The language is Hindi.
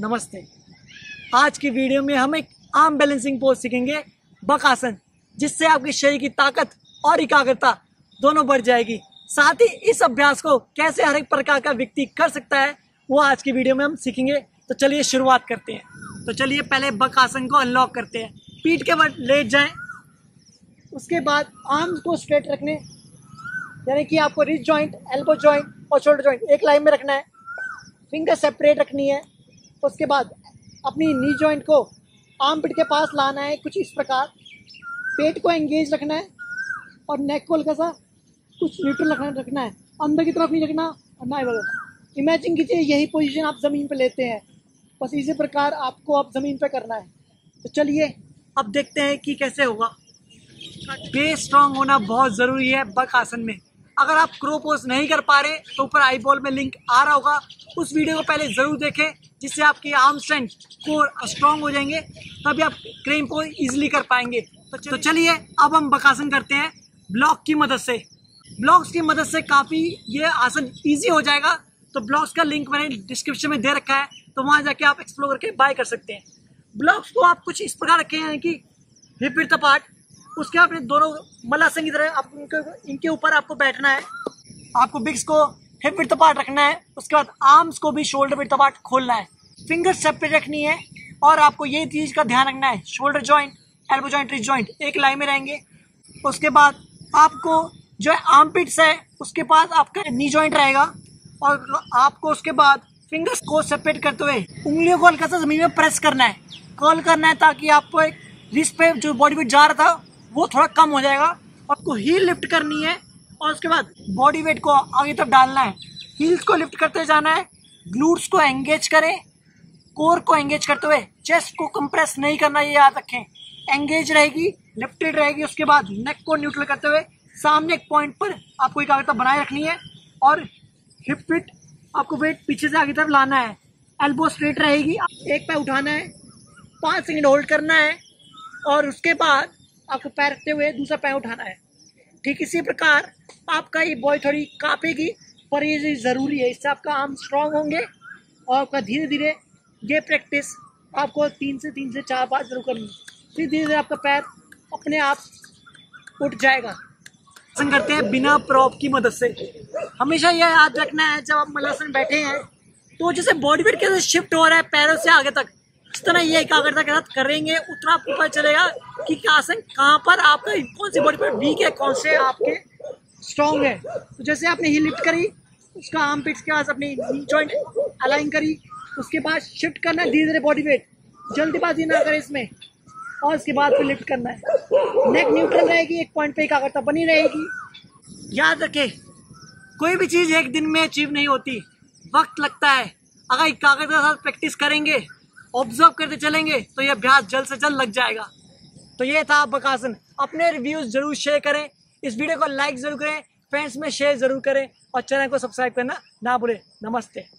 नमस्ते। आज की वीडियो में हम एक आर्म बैलेंसिंग पोज सीखेंगे बकासन, जिससे आपके शरीर की ताकत और एकाग्रता दोनों बढ़ जाएगी। साथ ही इस अभ्यास को कैसे हर एक प्रकार का व्यक्ति कर सकता है वो आज की वीडियो में हम सीखेंगे। तो चलिए शुरुआत करते हैं। तो चलिए पहले बकासन को अनलॉक करते हैं। पीठ के बल लेट जाएं, उसके बाद आर्म्स को स्ट्रेट रखने, यानी कि आपको रिस्ट जॉइंट, एल्बो जॉइंट और शोल्डर जॉइंट एक लाइन में रखना है। फिंगर सेपरेट रखनी है। उसके बाद अपनी नी जॉइंट को आर्मपिट के पास लाना है कुछ इस प्रकार। पेट को एंगेज रखना है और नेक को हल्का सा कुछ न्यूट्रल रखना है। अंदर की तरफ नहीं रखना और ना इधर। इमेजिन कीजिए यही पोजीशन आप ज़मीन पर लेते हैं, बस इसी प्रकार आपको आप ज़मीन पर करना है। तो चलिए अब देखते हैं कि कैसे होगा। बेस स्ट्रांग होना बहुत ज़रूरी है बकासन में। अगर आप क्रो पोज नहीं कर पा रहे तो ऊपर आई बॉल में लिंक आ रहा होगा, उस वीडियो को पहले ज़रूर देखें, जिससे आपकी आर्म स्ट्रेंथ कोर स्ट्रांग हो जाएंगे, तभी आप क्रेन को इजीली कर पाएंगे। तो चलिए अब हम बकासन करते हैं ब्लॉक की मदद से। ब्लॉक्स की मदद से काफ़ी ये आसन इजी हो जाएगा। तो ब्लॉक्स का लिंक मैंने डिस्क्रिप्शन में दे रखा है, तो वहाँ जाके आप एक्सप्लोर करके बाय कर सकते हैं। ब्लॉक्स को आप कुछ इस प्रकार रखें, यानी कि हिप विड्थ अपार्ट। उसके अपने दोनों मलासन की तरह आप इनके ऊपर आपको बैठना है। आपको बिक्स को हिप विड्थ अपार्ट रखना है। उसके बाद आर्म्स को भी शोल्डर विड्थ अपार्ट खोलना है। फिंगर सेपरेट रखनी है और आपको ये चीज़ का ध्यान रखना है, shoulder joint, elbow joint, wrist joint एक लाइन में रहेंगे। उसके बाद आपको जो आर्मपिट्स है उसके पास आपका नी जॉइंट रहेगा और आपको उसके बाद फिंगर्स को सेपरेट करते हुए उंगलियों को हल्का सा जमीन में प्रेस करना है, कर्ल करना है, ताकि आपको एक रिस्ट पे जो बॉडी वेट जा रहा था वो थोड़ा कम हो जाएगा। आपको हील लिफ्ट करनी है और उसके बाद बॉडी वेट को आगे तक डालना है। हील्स को लिफ्ट करते जाना है। ग्लूट्स को एंगेज करें, कोर को एंगेज करते हुए चेस्ट को कंप्रेस नहीं करना, ये याद रखें। एंगेज रहेगी, लिफ्टेड रहेगी। उसके बाद नेक को न्यूट्रल करते हुए सामने एक पॉइंट पर आपको एकाग्रता बनाए रखनी है और हिप विड्थ आपको वेट पीछे से आगे तरफ लाना है। एल्बो स्ट्रेट रहेगी, एक पैर उठाना है, 5 सेकेंड होल्ड करना है और उसके बाद आपको पैर रखते हुए दूसरा पैर उठाना है। ठीक इसी प्रकार आपका ये बॉडी थोड़ी कांपेगी, पर ये ज़रूरी है, इससे आपका आर्म स्ट्रांग होंगे और आपका धीरे धीरे ये प्रैक्टिस आपको 3 से 4 बार जरूर करनी है। फिर धीरे धीरे आपका पैर अपने आप उठ जाएगा। आसन करते हैं बिना प्रॉप की मदद से। हमेशा यह याद रखना है जब आप मलासन बैठे हैं तो जैसे बॉडी वेट कैसे शिफ्ट हो रहा है पैरों से आगे तक, इस तरह ये एकाग्रता के साथ करेंगे, उतना आपको पता चलेगा कि आसन कहाँ पर आपका कौन सी बॉडी पर वीक है, कौन से आपके स्ट्रॉन्ग है। तो जैसे आपने हील लिफ्ट करी, उसका आर्म पिट्स के पास अपनी नी जॉइंट अलाइन करी, उसके बाद शिफ्ट करना है धीरे धीरे बॉडी वेट, जल्दीबाजी ना करें इसमें, और उसके बाद फिर लिफ्ट करना है। नेक न्यूट्रल रहेगी, एक पॉइंट पे एकाग्रता बनी रहेगी। याद रखें कोई भी चीज़ एक दिन में अचीव नहीं होती, वक्त लगता है। अगर एकाग्रता के साथ प्रैक्टिस करेंगे, ऑब्जर्व करते चलेंगे तो ये अभ्यास जल्द से जल्द लग जाएगा। तो ये था बकासन। अपने रिव्यूज़ ज़रूर शेयर करें, इस वीडियो को लाइक ज़रूर करें, फ्रेंड्स में शेयर ज़रूर करें और चैनल को सब्सक्राइब करना ना भूलें। नमस्ते।